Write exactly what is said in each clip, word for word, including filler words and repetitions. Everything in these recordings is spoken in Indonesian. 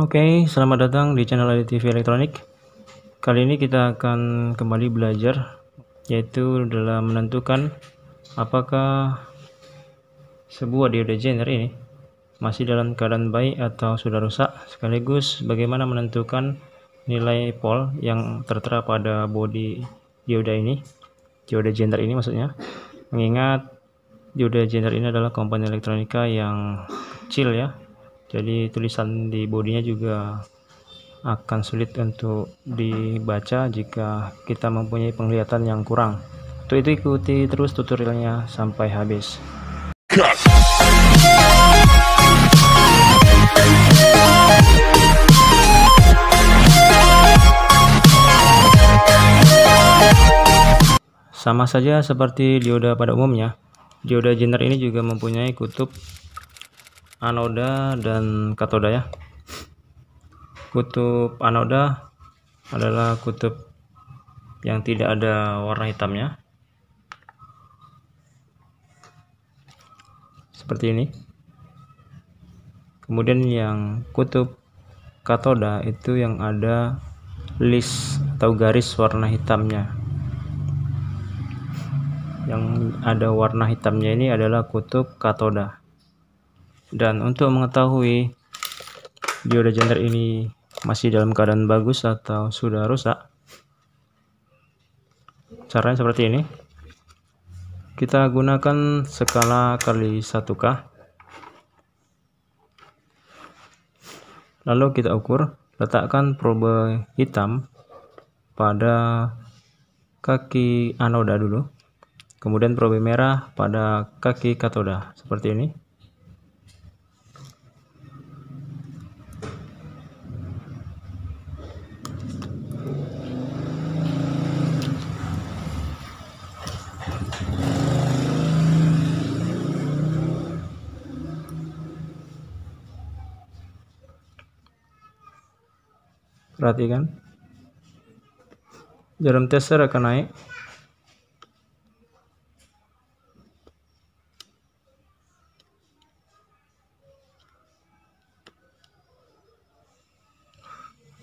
Oke, okay, selamat datang di channel Adi T V Elektronik. Kali ini kita akan kembali belajar, yaitu dalam menentukan apakah sebuah dioda zener ini masih dalam keadaan baik atau sudah rusak, sekaligus bagaimana menentukan nilai pol yang tertera pada bodi dioda ini, dioda zener ini maksudnya, mengingat dioda zener ini adalah komponen elektronika yang kecil ya. Jadi tulisan di bodinya juga akan sulit untuk dibaca jika kita mempunyai penglihatan yang kurang. Untuk itu ikuti terus tutorialnya sampai habis. Sama saja seperti dioda pada umumnya, dioda zener ini juga mempunyai kutub anoda dan katoda ya. Kutub anoda adalah kutub yang tidak ada warna hitamnya, seperti ini. Kemudian yang kutub katoda itu yang ada list atau garis warna hitamnya. Yang ada warna hitamnya ini adalah kutub katoda. Dan untuk mengetahui dioda zener ini masih dalam keadaan bagus atau sudah rusak, caranya seperti ini. Kita gunakan skala kali satu K, lalu kita ukur. Letakkan probe hitam pada kaki anoda dulu, kemudian probe merah pada kaki katoda, seperti ini. Perhatikan, jarum tester akan naik.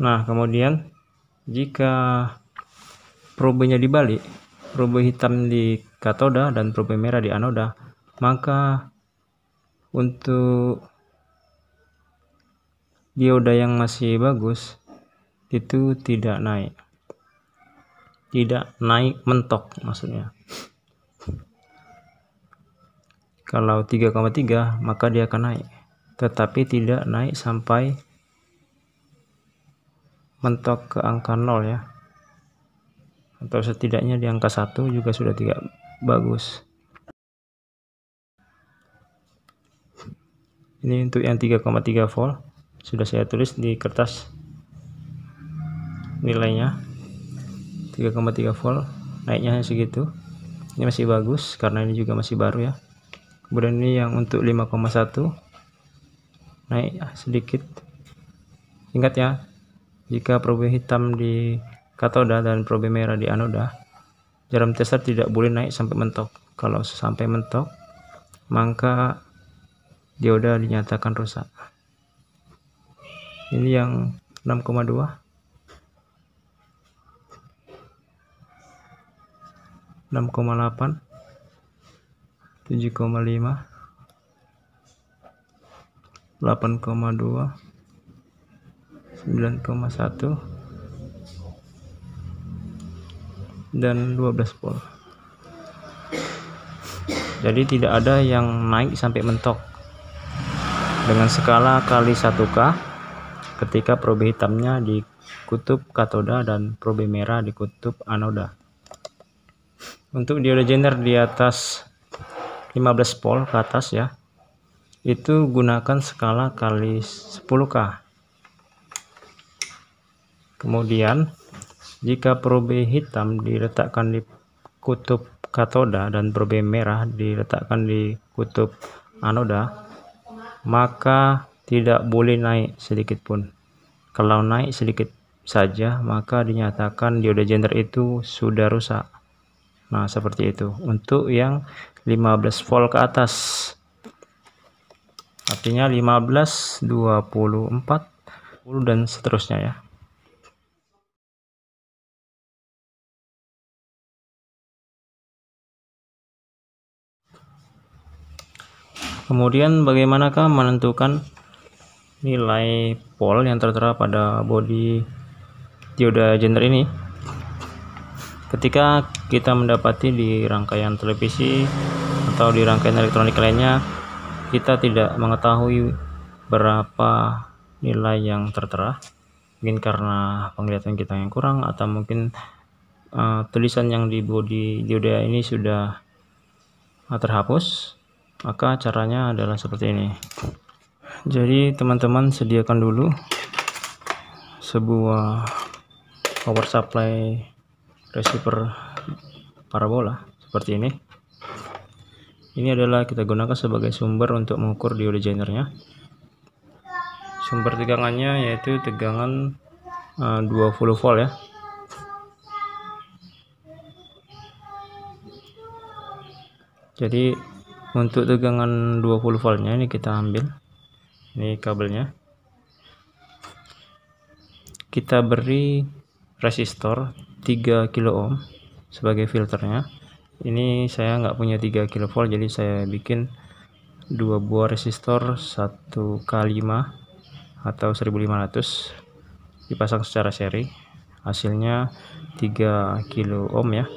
Nah, kemudian jika probenya dibalik, probe hitam di katoda dan probe merah di anoda, maka untuk dioda yang masih bagus itu tidak naik, tidak naik mentok maksudnya. Kalau tiga koma tiga maka dia akan naik, tetapi tidak naik sampai mentok ke angka nol ya, atau setidaknya di angka satu juga sudah tidak bagus. Ini untuk yang tiga koma tiga volt sudah saya tulis di kertas nilainya. Tiga koma tiga volt naiknya segitu, ini masih bagus karena ini juga masih baru ya. Kemudian ini yang untuk lima koma satu naik sedikit. Ingat ya, jika probe hitam di katoda dan probe merah di anoda, jarum tester tidak boleh naik sampai mentok. Kalau sampai mentok maka dioda dinyatakan rusak. Ini yang enam koma dua, enam koma delapan, tujuh koma lima, delapan koma dua, sembilan koma satu, dan dua belas volt. Jadi tidak ada yang naik sampai mentok. Dengan skala kali satu K ketika probe hitamnya di kutub katoda dan probe merah di kutub anoda. Untuk dioda zener di atas lima belas volt ke atas ya, itu gunakan skala kali sepuluh K. Kemudian jika probe hitam diletakkan di kutub katoda dan probe merah diletakkan di kutub anoda, maka tidak boleh naik sedikit pun. Kalau naik sedikit saja maka dinyatakan dioda zener itu sudah rusak. Nah, seperti itu untuk yang lima belas volt ke atas. Artinya lima belas, dua puluh empat, dua puluh delapan, dua puluh dua, dua puluh delapan, dan seterusnya ya. Kemudian bagaimanakah menentukan nilai pole yang tertera pada bodi dioda jener ini? Ketika kita mendapati di rangkaian televisi atau di rangkaian elektronik lainnya, kita tidak mengetahui berapa nilai yang tertera, mungkin karena penglihatan kita yang kurang atau mungkin uh, tulisan yang di bodi dioda ini sudah uh, terhapus. Maka caranya adalah seperti ini. Jadi teman-teman sediakan dulu sebuah power supply receiver parabola seperti ini. Ini adalah kita gunakan sebagai sumber untuk mengukur dioda jenernya. Sumber tegangannya yaitu tegangan uh, dua puluh volt ya. Jadi untuk tegangan dua puluh voltnya ini kita ambil, ini kabelnya, kita beri resistor tiga kilo ohm sebagai filternya. Ini saya nggak punya tiga kilo volt, jadi saya bikin dua buah resistor satu kali lima atau seribu lima ratus dipasang secara seri, hasilnya tiga kilo ohm ya.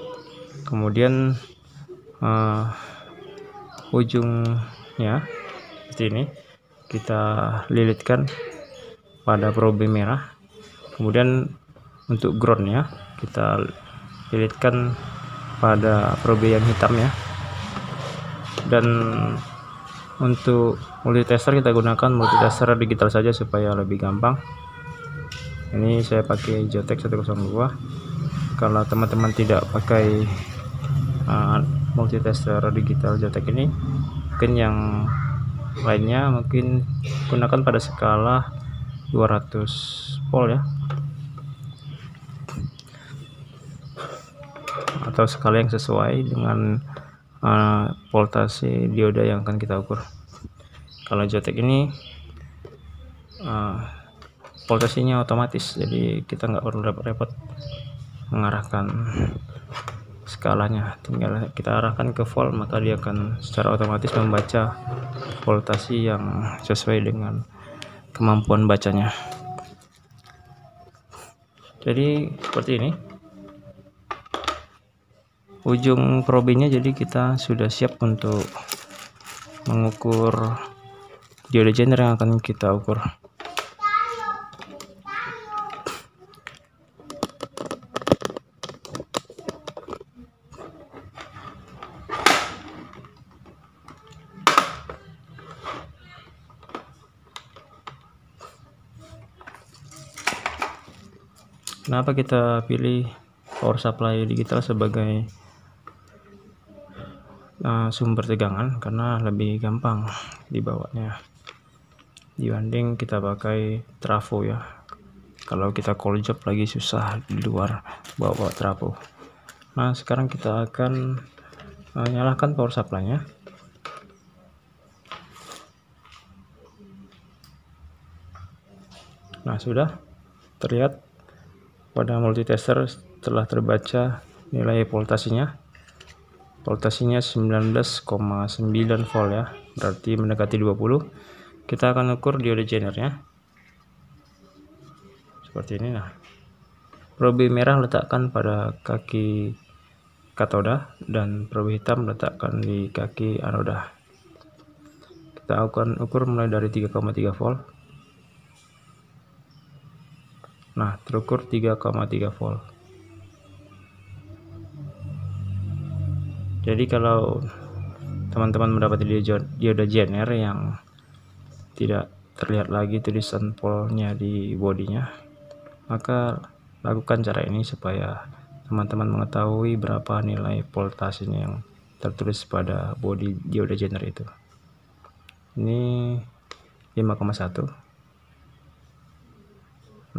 Kemudian uh, ujungnya seperti ini kita lilitkan pada probe merah, kemudian untuk groundnya kita lilitkan pada probe yang hitam ya. Dan untuk multitester kita gunakan multitester digital saja supaya lebih gampang. Ini saya pakai Jotek seratus dua. Kalau teman-teman tidak pakai uh, multitester digital Jotek ini, mungkin yang lainnya mungkin gunakan pada skala dua ratus volt ya, atau skala yang sesuai dengan uh, voltase dioda yang akan kita ukur. Kalau Jotek ini uh, voltasenya otomatis, jadi kita nggak perlu repot-repot mengarahkan skalanya, tinggal kita arahkan ke volt, maka dia akan secara otomatis membaca voltasi yang sesuai dengan kemampuan bacanya. Jadi seperti ini ujung probenya. Jadi kita sudah siap untuk mengukur dioda jener yang akan kita ukur. Kenapa kita pilih power supply digital sebagai uh, sumber tegangan? Karena lebih gampang dibawanya dibanding kita pakai trafo ya. Kalau kita call job lagi susah di luar bawa trafo. Nah sekarang kita akan uh, nyalakan power supply-nya. Nah sudah terlihat pada multitester telah terbaca nilai voltasenya. Voltasenya sembilan belas koma sembilan volt ya, berarti mendekati dua puluh. Kita akan ukur dioda jenernya seperti ini. Nah, probe merah letakkan pada kaki katoda dan probe hitam letakkan di kaki anoda. Kita akan ukur mulai dari tiga koma tiga volt. Nah, terukur tiga koma tiga volt. Jadi kalau teman-teman mendapati dioda jener yang tidak terlihat lagi tulisan polnya di bodinya, maka lakukan cara ini supaya teman-teman mengetahui berapa nilai voltasenya yang tertulis pada bodi dioda jener itu. Ini lima koma satu.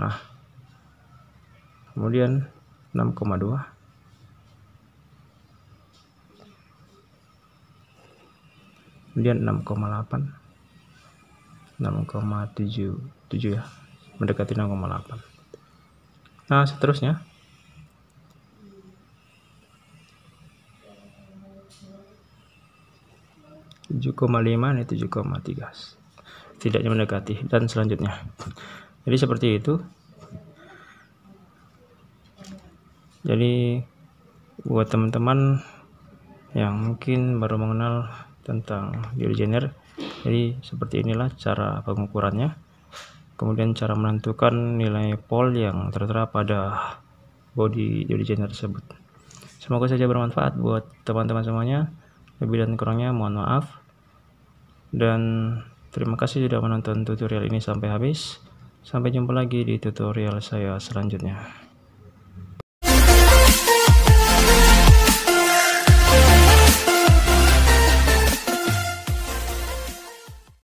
Nah, kemudian enam koma dua, kemudian enam koma delapan, enam koma tujuh puluh tujuh ya, mendekati nol koma delapan. Nah, seterusnya. tujuh koma lima ini tujuh koma tiga. Tidaknya mendekati dan selanjutnya. Jadi seperti itu. Jadi buat teman-teman yang mungkin baru mengenal tentang geoengineer, jadi seperti inilah cara pengukurannya. Kemudian cara menentukan nilai pol yang tertera pada body geoengineer tersebut. Semoga saja bermanfaat buat teman-teman semuanya. Lebih dan kurangnya mohon maaf. Dan terima kasih sudah menonton tutorial ini sampai habis. Sampai jumpa lagi di tutorial saya selanjutnya.